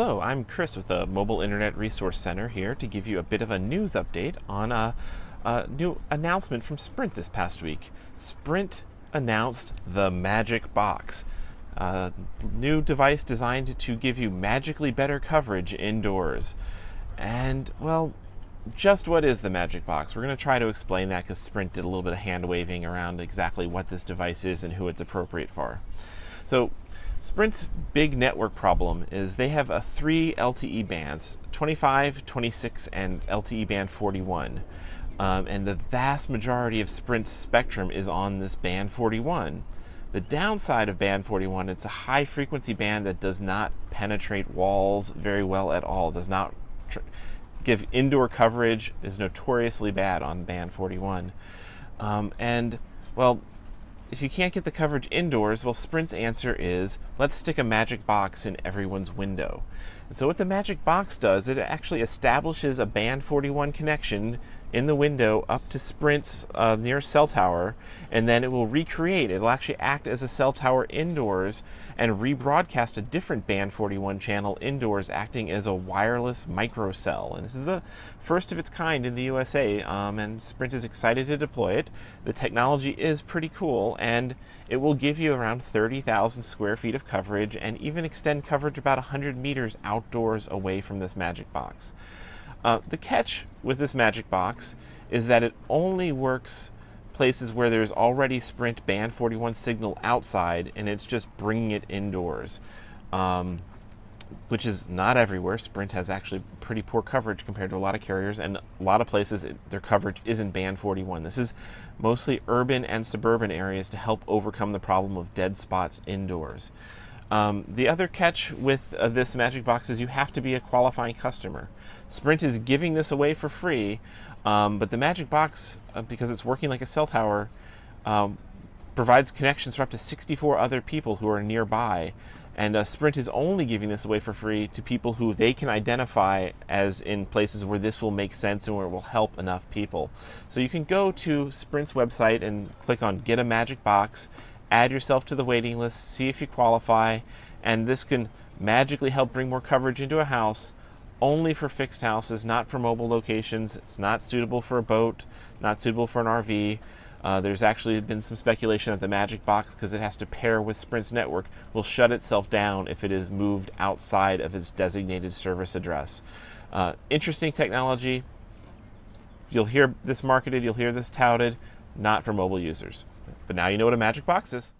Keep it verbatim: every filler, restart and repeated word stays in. Hello, I'm Chris with the Mobile Internet Resource Center here to give you a bit of a news update on a, a new announcement from Sprint this past week. Sprint announced the Magic Box, a new device designed to give you magically better coverage indoors. And, well, just what is the Magic Box? We're going to try to explain that because Sprint did a little bit of hand-waving around exactly what this device is and who it's appropriate for. So, Sprint's big network problem is they have a three L T E bands, twenty-five, twenty-six, and L T E band forty-one. Um, and the vast majority of Sprint's spectrum is on this band forty-one. The downside of band forty-one, it's a high frequency band that does not penetrate walls very well at all, does not tr give indoor coverage, is notoriously bad on band forty-one. Um, and, well, if you can't get the coverage indoors, well, Sprint's answer is, let's stick a Magic Box in everyone's window. And so what the Magic Box does, it actually establishes a band forty-one connection in the window up to Sprint's uh, nearest cell tower, and then it will recreate, it'll actually act as a cell tower indoors and rebroadcast a different band forty-one channel indoors, acting as a wireless microcell. And this is the first of its kind in the U S A, um, and Sprint is excited to deploy it. The technology is pretty cool, and it will give you around thirty thousand square feet of coverage and even extend coverage about one hundred meters outdoors away from this Magic Box. Uh, the catch with this Magic Box is that it only works places where there's already Sprint band forty-one signal outside and it's just bringing it indoors, um, which is not everywhere. Sprint has actually pretty poor coverage compared to a lot of carriers, and a lot of places it, their coverage isn't band forty-one. This is mostly urban and suburban areas to help overcome the problem of dead spots indoors. Um, the other catch with uh, this Magic Box is you have to be a qualifying customer. Sprint is giving this away for free, um, but the Magic Box, uh, because it's working like a cell tower, um, provides connections for up to sixty-four other people who are nearby. And uh, Sprint is only giving this away for free to people who they can identify as in places where this will make sense and where it will help enough people. So you can go to Sprint's website and click on Get a Magic Box, add yourself to the waiting list, see if you qualify, and this can magically help bring more coverage into a house. Only for fixed houses, not for mobile locations. It's not suitable for a boat, not suitable for an R V. Uh, there's actually been some speculation that the Magic Box, because it has to pair with Sprint's network, will shut itself down if it is moved outside of its designated service address. Uh, interesting technology. You'll hear this marketed, you'll hear this touted, not for mobile users. But now you know what a Magic Box is.